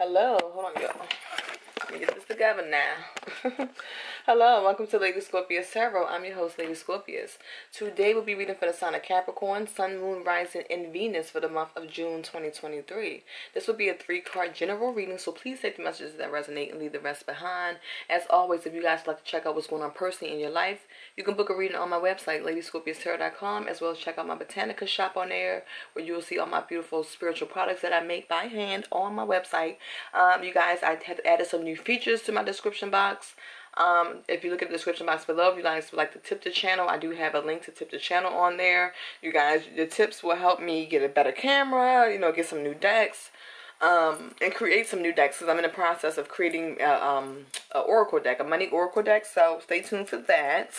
Hello, hold on, y'all. Let me get this together now. Hello, welcome to Lady Scorpius Tarot. I'm your host, Lady Scorpius. Today we'll be reading for the sign of Capricorn, Sun, Moon, Rising, and Venus for the month of June 2023. This will be a 3-card general reading, so please take the messages that resonate and leave the rest behind. As always, if you guys like to check out what's going on personally in your life, you can book a reading on my website, LadyScorpiusTarot.com, as well as check out my Botanica shop on there, where you will see all my beautiful spiritual products that I make by hand on my website. You guys, I have added some new features to my description box. If you look at the description box below, if you guys would like to tip the channel, I do have a link to tip the channel on there. You guys, the tips will help me get a better camera, you know, get some new decks, and create some new decks, because I'm in the process of creating an oracle deck, a money oracle deck, so stay tuned for that.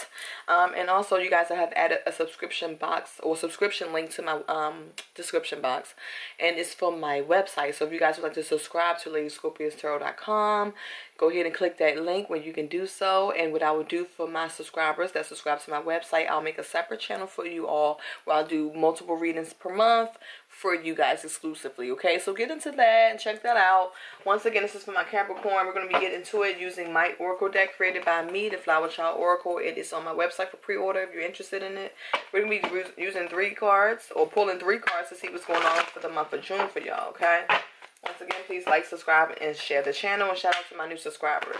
And also, you guys, I have added a subscription box or subscription link to my description box, and it's from my website. So if you guys would like to subscribe to LadyScorpiusTarot.com, go ahead and click that link when you can do so. And what I will do for my subscribers that subscribe to my website, I'll make a separate channel for you all where I'll do multiple readings per month for you guys exclusively, okay? So get into that and check that out. Once again, this is for my Capricorn. We're going to be getting into it using my oracle deck created by me, the Flower Child Oracle. It is on my website for pre-order if you're interested in it. We're going to be using 3 cards or pulling 3 cards to see what's going on for the month of June for y'all, okay? Once again, please like, subscribe, and share the channel. And shout out to my new subscribers.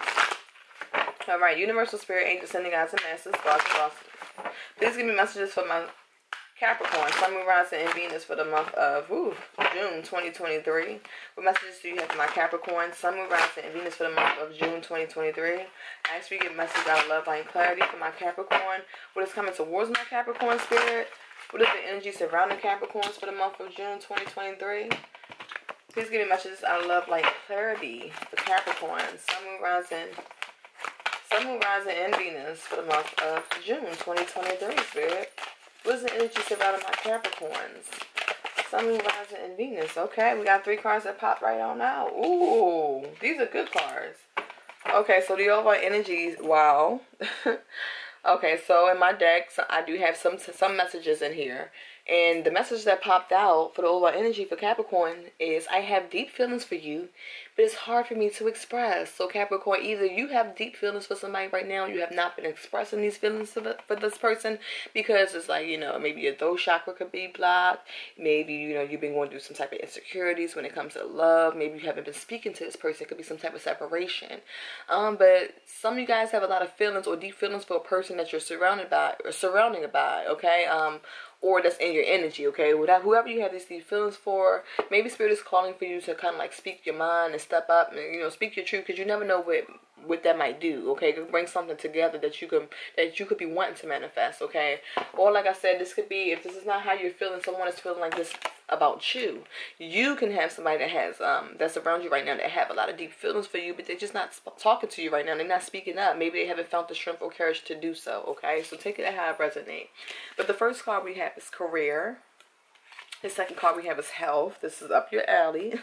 All right, Universal Spirit, Angels, Sending Guides, and Masters, God, please give me messages for my Capricorn, Sun, Moon, Rising, and Venus for the month of June 2023. What messages do you have for my Capricorn, Sun, Moon, Rising, and Venus for the month of June 2023? I ask you to get messages out of love, light, and clarity for my Capricorn. What is coming towards my Capricorn spirit? What is the energy surrounding Capricorns for the month of June 2023? Please give me messages out of love, light, and clarity for Capricorn, Sun, Moon, Rising, and Venus for the month of June 2023, spirit. What is the energy surrounding my Capricorns? Sun, Moon, Rising, and Venus. Okay, we got 3 cards that pop right on out. Ooh, these are good cards. Okay, so the overall energies, wow. Okay, so in my deck, I do have some messages in here. And the message that popped out for the overall energy for Capricorn is, I have deep feelings for you, but it's hard for me to express. So Capricorn, either you have deep feelings for somebody right now, you have not been expressing these feelings for this person, because it's like, you know, maybe your throat chakra could be blocked. Maybe, you know, you've been going through some type of insecurities when it comes to love. Maybe you haven't been speaking to this person. It could be some type of separation. But some of you guys have a lot of feelings or deep feelings for a person that you're surrounded by, okay? Or that's in your energy, okay? Whoever you have these deep feelings for, maybe Spirit is calling for you to kind of like speak your mind and step up and, you know, speak your truth, because you never know what that might do, okay? It could bring something together that you could be wanting to manifest, okay? Or like I said, this could be, if this is not how you're feeling, someone is feeling like this about you. You can have somebody that has that's around you right now that have a lot of deep feelings for you, but they're just not talking to you right now. They're not speaking up. Maybe they haven't felt the strength or courage to do so, okay? So take it how it resonates. But the first card we have is career. The second card we have is health. This is up your alley.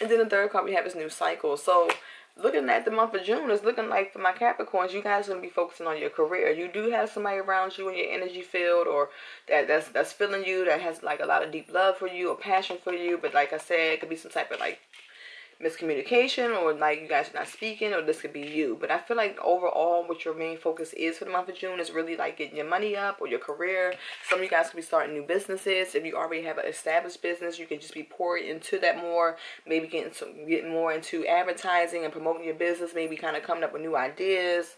And then the third card we have is new cycle. So looking at the month of June, it's looking like for my Capricorns, you guys are going to be focusing on your career. You do have somebody around you in your energy field or that's feeling you, that has like a lot of deep love for you or passion for you. But like I said, it could be some type of like miscommunication, or like you guys are not speaking, or this could be you. But I feel like overall what your main focus is for the month of June is really like getting your money up or your career. Some of you guys could be starting new businesses. If you already have an established business, you can just be pouring into that more, maybe getting more into advertising and promoting your business, maybe kind of coming up with new ideas,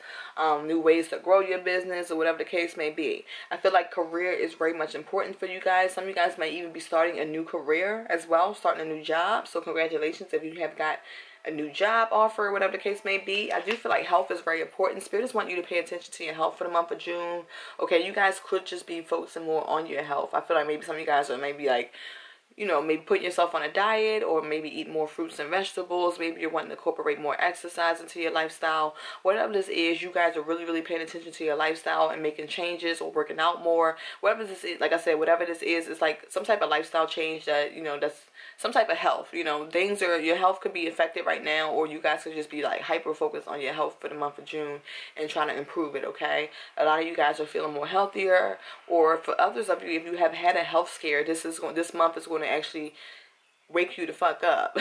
new ways to grow your business, or whatever the case may be. I feel like career is very much important for you guys. Some of you guys might even be starting a new career as well, starting a new job. So congratulations if you have got a new job offer, whatever the case may be. I do feel like health is very important. Spirits want you to pay attention to your health for the month of June. Okay, you guys could just be focusing more on your health. I feel like maybe some of you guys are maybe like, you know, maybe putting yourself on a diet, or maybe eat more fruits and vegetables. Maybe you're wanting to incorporate more exercise into your lifestyle. Whatever this is, you guys are really, really paying attention to your lifestyle and making changes or working out more. Whatever this is, like I said, whatever this is, it's like some type of lifestyle change that, you know, that's some type of health. You know, things are, your health could be affected right now, or you guys could just be like hyper-focused on your health for the month of June and trying to improve it, okay? A lot of you guys are feeling more healthier, or for others of you, if you have had a health scare, this month is going to actually wake you the fuck up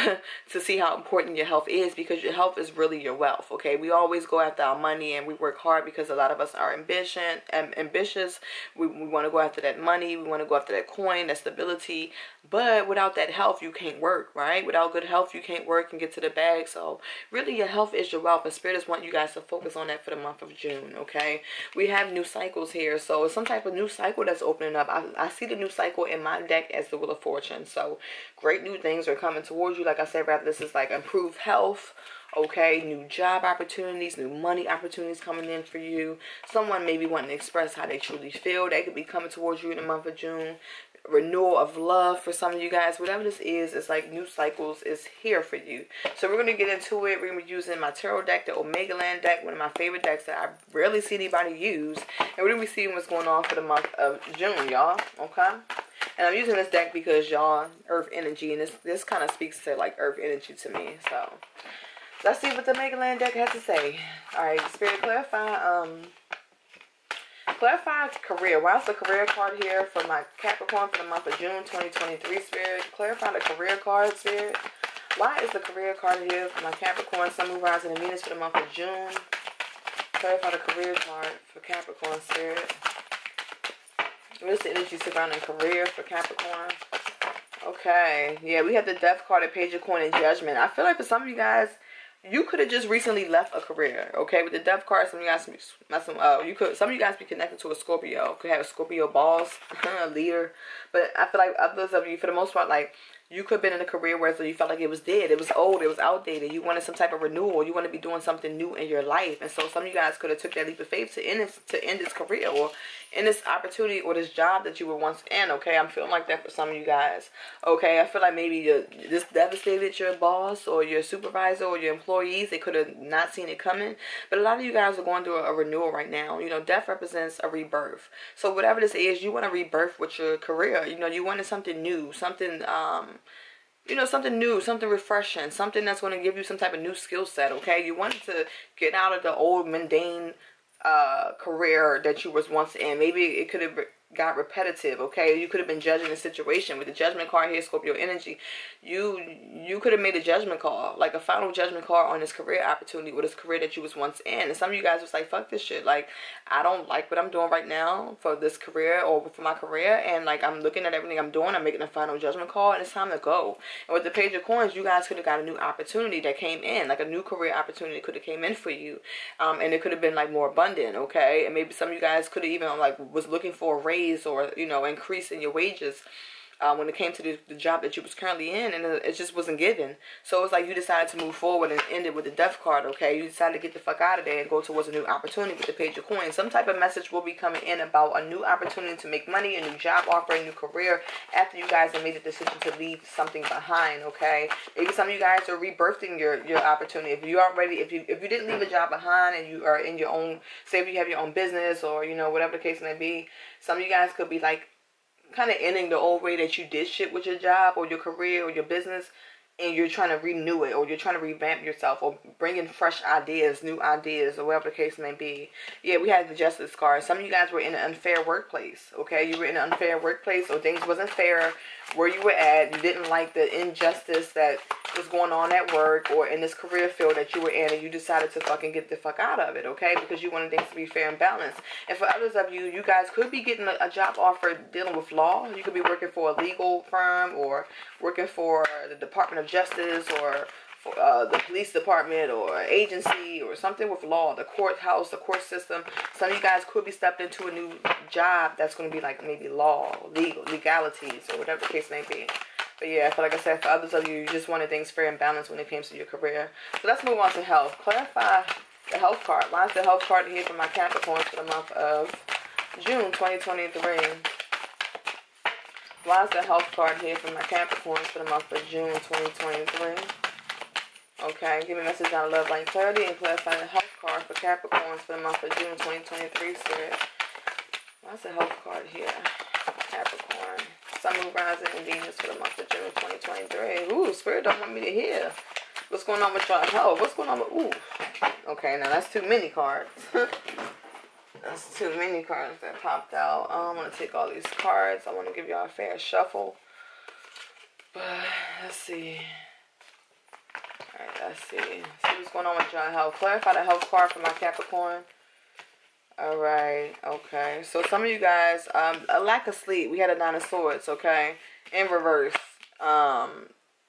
to see how important your health is, because your health is really your wealth, okay? We always go after our money and we work hard because a lot of us are ambitious. We want to go after that money. We want to go after that coin, that stability. But without that health, you can't work, right? Without good health, you can't work and get to the bag. So really, your health is your wealth. And Spirit is wanting you guys to focus on that for the month of June, okay? We have new cycles here. So it's some type of new cycle that's opening up. I see the new cycle in my deck as the Wheel of Fortune. So great new things are coming towards you. Like I said, rather this is like improved health, okay, new job opportunities, new money opportunities coming in for you. Someone maybe wanting to express how they truly feel. They could be coming towards you in the month of June. Renewal of love for some of you guys. Whatever this is, it's like new cycles is here for you. So we're going to get into it. We're going to be using my tarot deck, the Omega Land deck, one of my favorite decks that I rarely see anybody use. And we're going to be seeing what's going on for the month of June, y'all, okay? And I'm using this deck because, y'all, earth energy, and this kind of speaks to, like, earth energy to me. So let's see what the Omega Land deck has to say. All right, Spirit, clarify career. Why is the career card here for my Capricorn for the month of June 2023, Spirit? Clarify the career card, Spirit. Why is the career card here for my Capricorn, Sun, Moon, Rising, and Venus for the month of June? Clarify the career card for Capricorn, Spirit. What is the energy surrounding career for Capricorn? Okay. Yeah, we have the Death card, a Page of Coin, and Judgment. I feel like for some of you guys, you could have just recently left a career, okay? With the Death card, some of you guys, some of you guys be connected to a Scorpio. Could have a Scorpio boss, a leader. But I feel like others of you, for the most part, like, you could have been in a career where you felt like it was dead, it was old, it was outdated. You wanted some type of renewal. You want to be doing something new in your life. And so some of you guys could have took that leap of faith to end this career or end this opportunity or this job that you were once in, okay? I'm feeling like that for some of you guys, okay? I feel like maybe this devastated your boss or your supervisor or your employees. They could have not seen it coming. But a lot of you guys are going through a renewal right now. You know, death represents a rebirth. So whatever this is, you want to rebirth with your career. You know, you wanted something new, something, you know, something new, something refreshing, something that's going to give you some type of new skill set, okay? You wanted to get out of the old, mundane career that you was once in. Maybe it could have got repetitive, okay? You could have been judging the situation. With the Judgment card here, Scorpio energy, you could have made a judgment call, like a final judgment call on this career opportunity or this career that you was once in. And some of you guys was like, fuck this shit, like, I don't like what I'm doing right now for this career or for my career, and like, I'm looking at everything I'm doing, I'm making a final judgment call, and it's time to go. And with the Page of Coins, you guys could have got a new opportunity that came in, like a new career opportunity could have came in for you, and it could have been like more abundant, okay? And maybe some of you guys could have even like was looking for a raise, or, you know, increase in your wages when it came to the job that you was currently in, and it just wasn't given. So it's like you decided to move forward and end it with the Death card, okay? You decided to get the fuck out of there and go towards a new opportunity with the Page of Coins. Some type of message will be coming in about a new opportunity to make money, a new job offer, a new career after you guys have made the decision to leave something behind, okay? Maybe some of you guys are rebirthing your opportunity. If you didn't leave a job behind and you are in your own, say if you have your own business or, you know, whatever the case may be, some of you guys could be like, kind of ending the old way that you did shit with your job or your career or your business, and you're trying to renew it, or you're trying to revamp yourself, or bring in fresh ideas, new ideas, or whatever the case may be. Yeah, we had the Justice card. Some of you guys were in an unfair workplace, okay? You were in an unfair workplace, or things wasn't fair where you were at. You didn't like the injustice that was going on at work or in this career field that you were in, and you decided to fucking get the fuck out of it, okay? Because you wanted things to be fair and balanced. And for others of you, you guys could be getting a job offer dealing with law. You could be working for a legal firm or working for the Department of Justice or the police department or agency or something with law, the courthouse, the court system. Some of you guys could be stepped into a new job that's going to be like maybe law, legalities, or whatever the case may be. But yeah, like I said, for others of you, you just wanted things fair and balanced when it came to your career. So let's move on to health. Clarify the health card. Why is the health card here for my Capricorn for the month of June 2023? Why is the health card here for my Capricorn for the month of June 2023? Okay, give me a message on love, light, clarity, and clarify the health card for Capricorns for the month of June 2023, Spirit. Why is the health card here? Capricorn. Sun, Moon, Rising, and Venus for the month of June 2023. Ooh, Spirit don't want me to hear. What's going on with your health? What's going on with... Ooh. Okay, now that's too many cards. That's too many cards that popped out. I don't want to take all these cards. I want to give y'all a fair shuffle. But let's see. All right, let's see. See what's going on with your health. Clarify the health card for my Capricorn. All right, okay. So some of you guys, a lack of sleep. We had a 9 of Swords, okay, in reverse.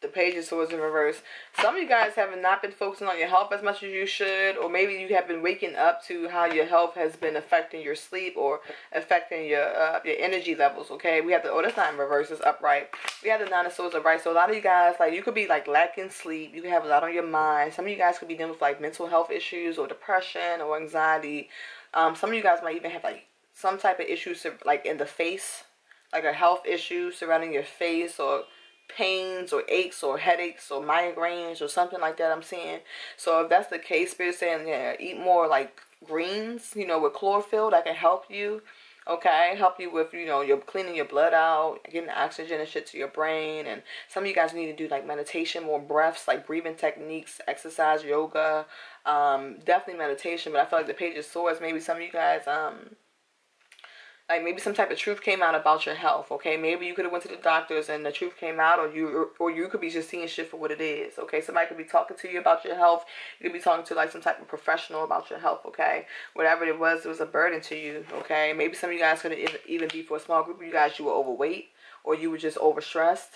The Page of Swords in reverse. Some of you guys have not been focusing on your health as much as you should, or maybe you have been waking up to how your health has been affecting your sleep or affecting your energy levels, okay? We have the, oh, that's not in reverse, it's upright. We have the 9 of Swords upright. So a lot of you guys, like, you could be, like, lacking sleep. You could have a lot on your mind. Some of you guys could be dealing with, like, mental health issues or depression or anxiety. Some of you guys might even have, like, some type of issues, like, in the face, like a health issue surrounding your face, or pains or aches or headaches or migraines or something like that. I'm seeing. So if that's the case, Spirit's saying, yeah, eat more like greens, you know, with chlorophyll that can help you, okay, help you with, you know, you're cleaning your blood out, getting oxygen and shit to your brain. And some of you guys need to do like meditation, more breaths, like breathing techniques, exercise, yoga, definitely meditation. But I feel like the Page of Swords, maybe some of you guys, like maybe some type of truth came out about your health, okay? Maybe you could have went to the doctors and the truth came out, or you could be just seeing shit for what it is, okay? Somebody could be talking to you about your health. You could be talking to like some type of professional about your health, okay? Whatever it was a burden to you, okay? Maybe some of you guys could even be, for a small group of you guys, you were overweight, or you were just overstressed.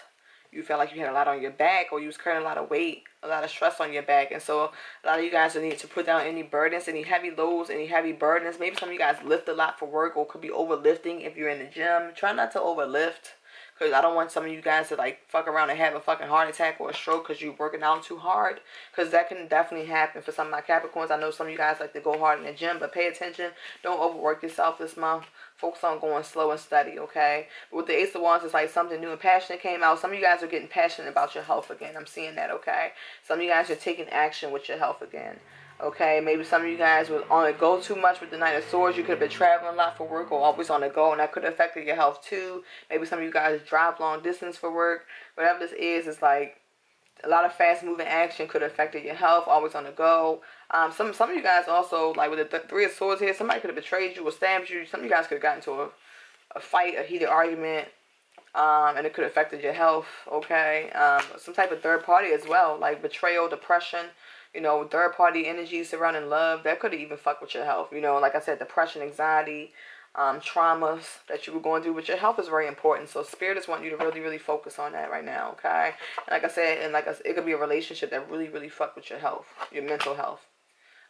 You felt like you had a lot on your back, or you was carrying a lot of weight, a lot of stress on your back. And so a lot of you guys need to put down any burdens, any heavy loads, any heavy burdens. Maybe some of you guys lift a lot for work, or could be overlifting if you're in the gym. Try not to overlift, because I don't want some of you guys to like fuck around and have a fucking heart attack or a stroke because you're working out too hard. Because that can definitely happen for some of my Capricorns. I know some of you guys like to go hard in the gym, but pay attention. Don't overwork yourself this month. Focus on going slow and steady, okay? But with the Ace of Wands, it's like something new and passionate came out. Some of you guys are getting passionate about your health again. I'm seeing that, okay? Some of you guys are taking action with your health again. Okay, maybe some of you guys were on the go too much with the 9 of Swords. You could have been traveling a lot for work, or always on the go, and that could have affected your health too. Maybe some of you guys drive long distance for work. Whatever this is, it's like a lot of fast-moving action could have affected your health, always on the go. Some of you guys also, like with the 3 of Swords here, somebody could have betrayed you or stabbed you. Some of you guys could have gotten into a fight, a heated argument, and it could have affected your health, okay? Some type of third party as well, like betrayal, depression. You know, third-party energy surrounding love, that could even fuck with your health. You know, like I said, depression, anxiety, traumas that you were going through with your health is very important. So Spirit is wanting you to really, really focus on that right now, okay? And like I said, it could be a relationship that really, really fuck with your health, your mental health,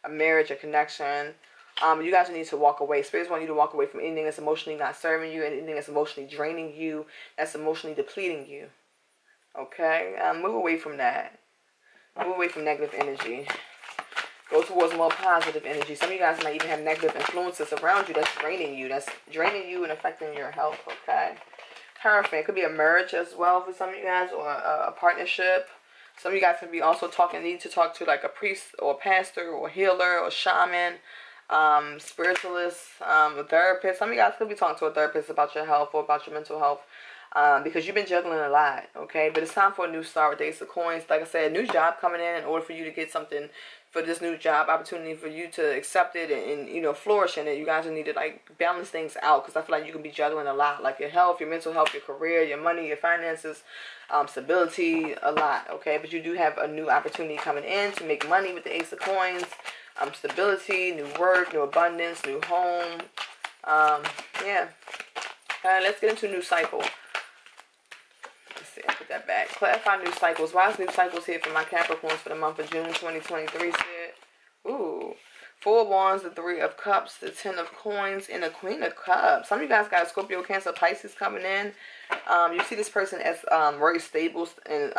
a marriage, a connection. You guys need to walk away. Spirits want you to walk away from anything that's emotionally not serving you, anything that's emotionally draining you, that's emotionally depleting you, okay? Move away from that. Move away from negative energy. Go towards more positive energy. Some of you guys might even have negative influences around you that's draining you. That's draining you and affecting your health, okay? Hierophant. It could be a marriage as well for some of you guys, or a partnership. Some of you guys can be also need to talk to like a priest or a pastor or a healer or shaman, spiritualist, a therapist. Some of you guys could be talking to a therapist about your health or about your mental health. Because you've been juggling a lot, okay? But it's time for a new start with the Ace of Coins. Like I said, a new job coming in order for you to get something for this new job opportunity, for you to accept it and you know, flourish in it. You guys need to, like, balance things out, because I feel like you can be juggling a lot. Like your health, your mental health, your career, your money, your finances, stability, a lot, okay? But you do have a new opportunity coming in to make money with the Ace of Coins. Stability, new work, new abundance, new home. Yeah. All right, let's get into a new cycle. Put that back. Clarify new cycles. Why is new cycles here for my Capricorns for the month of June 2023? Ooh. 4 of Wands, the 3 of Cups, the 10 of Coins, and the Queen of Cups. Some of you guys got Scorpio, Cancer, Pisces coming in. You see this person as very stable, and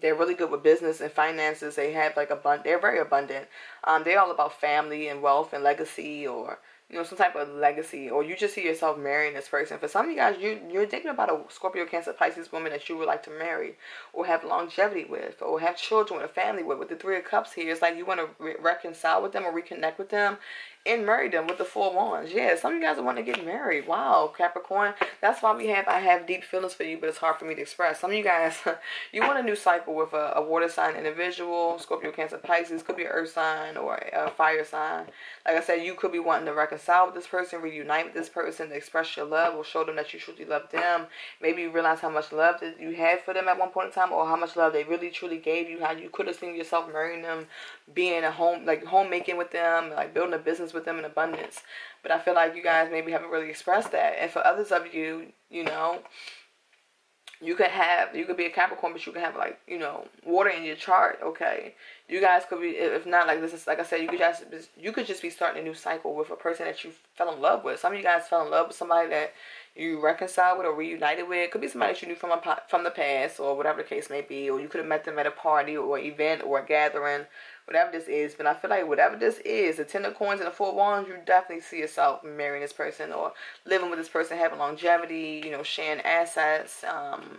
they're really good with business and finances. They have like they're very abundant. They're all about family and wealth and legacy, or you know, some type of legacy, or you just see yourself marrying this person. For some of you guys, you're thinking about a Scorpio, Cancer, Pisces woman that you would like to marry, or have longevity with, or have children, a family with. With the 3 of Cups here, it's like you want to reconcile with them or reconnect with them in marriedom with the Four of Wands. Yeah, some of you guys want to get married. Wow, Capricorn. That's why I have deep feelings for you, but it's hard for me to express. Some of you guys, you want a new cycle with a water sign individual, Scorpio, Cancer, Pisces. Could be an earth sign or a fire sign. Like I said, you could be wanting to reconcile with this person, reunite with this person, to express your love or show them that you truly love them. Maybe you realize how much love that you had for them at one point in time, or how much love they really truly gave you, how you could have seen yourself marrying them, being a home, like homemaking with them, like building a business with them in abundance. But I feel like you guys maybe haven't really expressed that. And for others of you, you know, you could be a Capricorn, but you can have, like, you know, water in your chart. Okay, you guys could be, if not, like this is, like I said, you could just be starting a new cycle with a person that you fell in love with. Some of you guys fell in love with somebody that you reconciled with or reunited with. It could be somebody that you knew from the past, or whatever the case may be, or you could have met them at a party or an event or a gathering, whatever this is. But I feel like whatever this is, the 10 of Coins and the 4 of Wands, you definitely see yourself marrying this person or living with this person, having longevity, you know, sharing assets,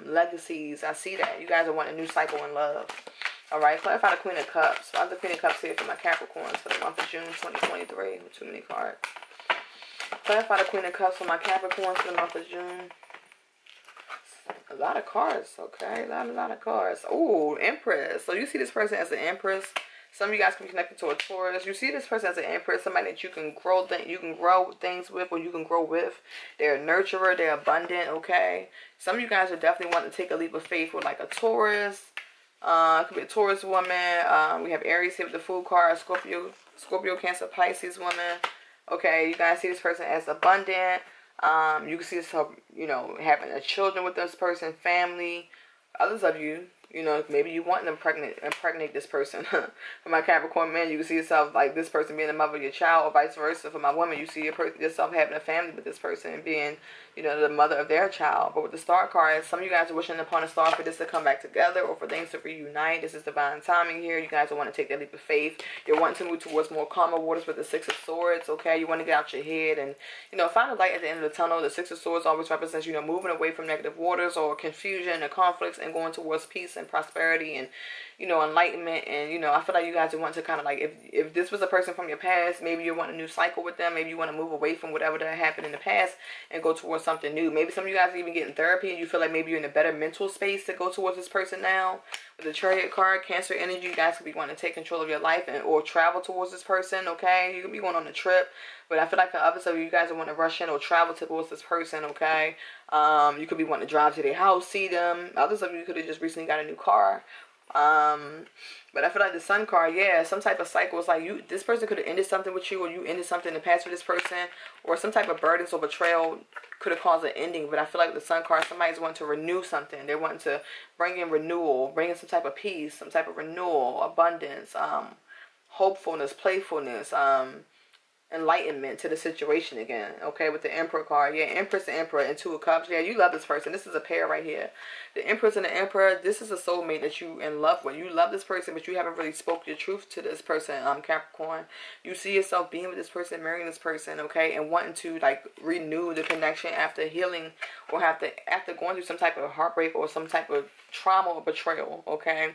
legacies. I see that. You guys are wanting a new cycle in love. All right, clarify the Queen of Cups. So I have the Queen of Cups here for my Capricorns for the month of June 2023. Too many cards. Clarify the Queen of Cups for my Capricorns for the month of June. A lot of cards, okay? A lot of cards. Ooh, Empress. So you see this person as an Empress. Some of you guys can be connected to a Taurus. You see this person as an Empress, somebody that you can grow things with, or you can grow with. They're a nurturer. They're abundant, okay? Some of you guys are definitely wanting to take a leap of faith with, like, a Taurus. It could be a Taurus woman. We have Aries here with the Fool card. Scorpio, Cancer, Pisces woman. Okay, you guys see this person as abundant. You can see yourself, you know, having a children with this person, family. Others of you, you know, maybe you want to impregnate this person. For my Capricorn man, you can see yourself, like, this person being the mother of your child, or vice versa. For my woman, you see yourself having a family with this person and being, you know, the mother of their child. But with the Star card, some of you guys are wishing upon a star for this to come back together, or for things to reunite. This is divine timing here. You guys want to take that leap of faith. You're wanting to move towards more calmer waters with the 6 of Swords, okay? You want to get out your head and, you know, find a light at the end of the tunnel. The 6 of Swords always represents, you know, moving away from negative waters or confusion or conflicts and going towards peace and prosperity and, you know, enlightenment. And, you know, I feel like you guys want to kind of, like, if this was a person from your past, maybe you want a new cycle with them. Maybe you want to move away from whatever that happened in the past and go towards something new. Maybe some of you guys are even getting therapy, and you feel like maybe you're in a better mental space to go towards this person now. With the Chariot card, Cancer energy, you guys could be wanting to take control of your life and or travel towards this person, okay? You could be going on a trip. But I feel like for others of you guys that want to rush in or travel towards this person, okay? You could be wanting to drive to their house, see them. Others of you could have just recently got a new car. But I feel like the Sun card, yeah, some type of cycle. It's like you, this person could have ended something with you, or you ended something in the past with this person, or some type of burdens or betrayal could have caused an ending. But I feel like the Sun card, somebody's wanting to renew something. They're wanting to bring in renewal, bring in some type of peace, some type of renewal, abundance, hopefulness, playfulness, enlightenment to the situation again, okay? With the Emperor card, yeah, Empress and Emperor and 2 of Cups, yeah, you love this person. This is a pair right here, the Empress and the Emperor. This is a soulmate that you in love with. You love this person, but you haven't really spoke your truth to this person. Capricorn, you see yourself being with this person, marrying this person, okay, and wanting to, like, renew the connection after healing, or after going through some type of heartbreak or some type of trauma or betrayal, okay?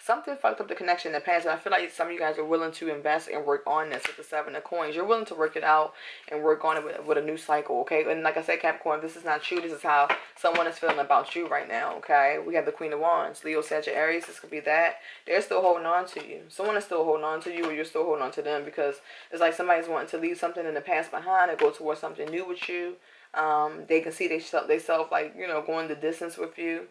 Something fucked up the connection in the past, and I feel like some of you guys are willing to invest and work on this. With the 7 of Coins, you're willing to work it out and work on it with a new cycle, okay? And like I said, Capricorn, this is not you. This is how someone is feeling about you right now, okay? We have the Queen of Wands, Leo, Sagittarius, Aries. This could be that. They're still holding on to you. Someone is still holding on to you, or you're still holding on to them, because it's like somebody's wanting to leave something in the past behind and go towards something new with you. They can see themselves, like, you know, going the distance with you.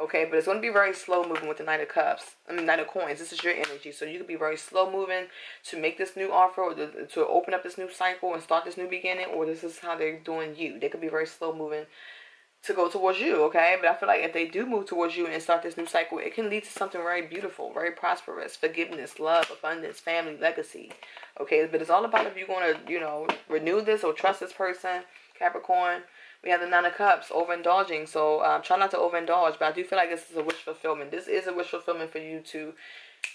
Okay, but it's going to be very slow moving with the Knight of Coins. This is your energy. So you could be very slow moving to make this new offer, or to open up this new cycle and start this new beginning, or this is how they're doing you. They could be very slow moving to go towards you, okay? But I feel like if they do move towards you and start this new cycle, it can lead to something very beautiful, very prosperous, forgiveness, love, abundance, family, legacy, okay? But it's all about if you're going to, you know, renew this or trust this person, Capricorn. We have the 9 of Cups, overindulging. So try not to overindulge, but I do feel like this is a wish fulfillment. This is a wish fulfillment for you to,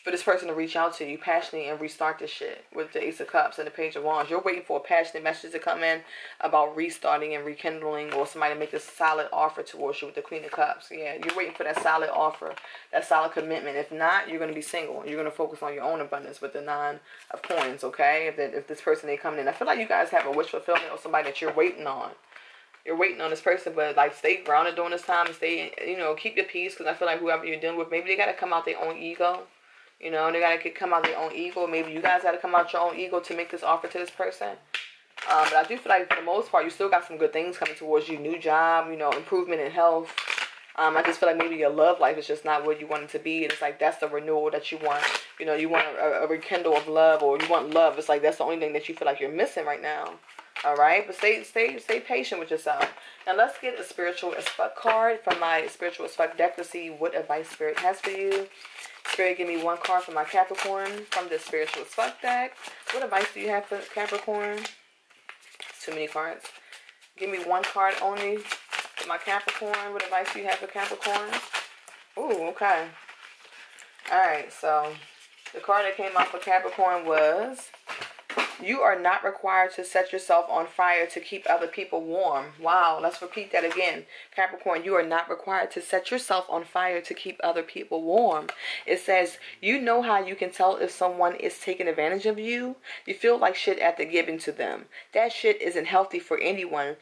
for this person to reach out to you passionately and restart this shit with the 8 of Cups and the Page of Wands. You're waiting for a passionate message to come in about restarting and rekindling, or somebody to make a solid offer towards you with the Queen of Cups. Yeah, you're waiting for that solid offer, that solid commitment. If not, you're going to be single. You're going to focus on your own abundance with the 9 of Coins, okay? If this person ain't coming in, I feel like you guys have a wish fulfillment or somebody that you're waiting on. You're waiting on this person, but like stay grounded during this time and stay, you know, keep your peace, because I feel like whoever you're dealing with, maybe they got to come out their own ego. You know, they got to come out their own ego. Maybe you guys got to come out your own ego to make this offer to this person. But I do feel like for the most part, you still got some good things coming towards you. New job, you know, improvement in health. I just feel like maybe your love life is just not what you want it to be. It's like that's the renewal that you want. You know, you want a rekindle of love, or you want love. It's like that's the only thing that you feel like you're missing right now. All right, but stay patient with yourself. Now let's get a spiritual as fuck card from my spiritual as fuck deck to see what advice Spirit has for you. Spirit, give me one card for my Capricorn from the spiritual as fuck deck. What advice do you have for Capricorn? Too many cards. Give me one card only for my Capricorn. What advice do you have for Capricorn? Ooh, okay. All right, so the card that came out for Capricorn was, you are not required to set yourself on fire to keep other people warm. Wow, let's repeat that again. Capricorn, you are not required to set yourself on fire to keep other people warm. It says, you know how you can tell if someone is taking advantage of you? You feel like shit after giving to them. That shit isn't healthy for anyone.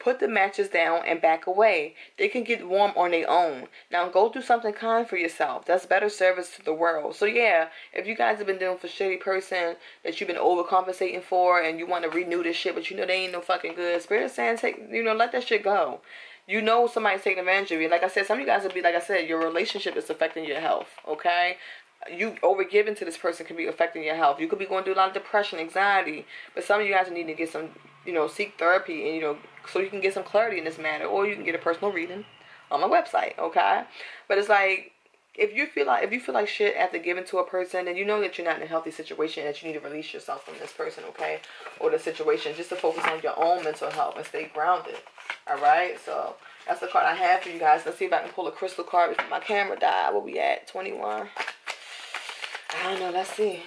Put the matches down and back away. They can get warm on their own. Now go do something kind for yourself. That's better service to the world. So yeah, if you guys have been dealing with a shitty person that you've been overcompensating for and you want to renew this shit, but you know they ain't no fucking good, Spirit is saying, take, you know, let that shit go. You know somebody's taking advantage of you. Like I said, some of you guys would be, like I said, your relationship is affecting your health, okay? You overgiving to this person can be affecting your health. You could be going through a lot of depression, anxiety, but some of you guys need to get some, you know, seek therapy and, you know, so you can get some clarity in this matter, or you can get a personal reading on my website, okay? But it's like, if you feel like shit after giving to a person, then you know that you're not in a healthy situation, that you need to release yourself from this person, okay? Or the situation, just to focus on your own mental health and stay grounded, all right? So that's the card I have for you guys. Let's see if I can pull a crystal card before my camera died. What we at, 21? I don't know, let's see.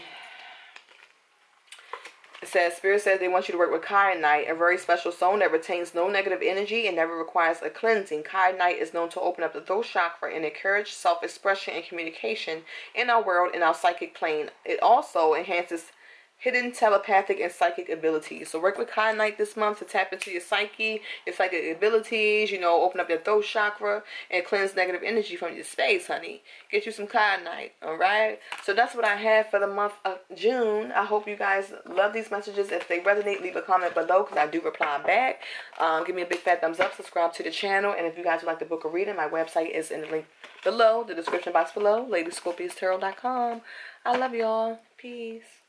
It says, Spirit says they want you to work with Kyanite, a very special stone that retains no negative energy and never requires a cleansing. Kyanite is known to open up the throat chakra and encourage self-expression and communication in our world and our psychic plane. It also enhances hidden telepathic and psychic abilities. So work with Kyanite this month to tap into your psyche, your psychic abilities, you know, open up your throat chakra and cleanse negative energy from your space, honey. Get you some Kyanite, all right? So that's what I have for the month of June. I hope you guys love these messages. If they resonate, leave a comment below, because I do reply back. Give me a big fat thumbs up, subscribe to the channel, and if you guys would like to book a reading, my website is in the link below, the description box below, LadyScorpiusTarot.com. I love y'all. Peace.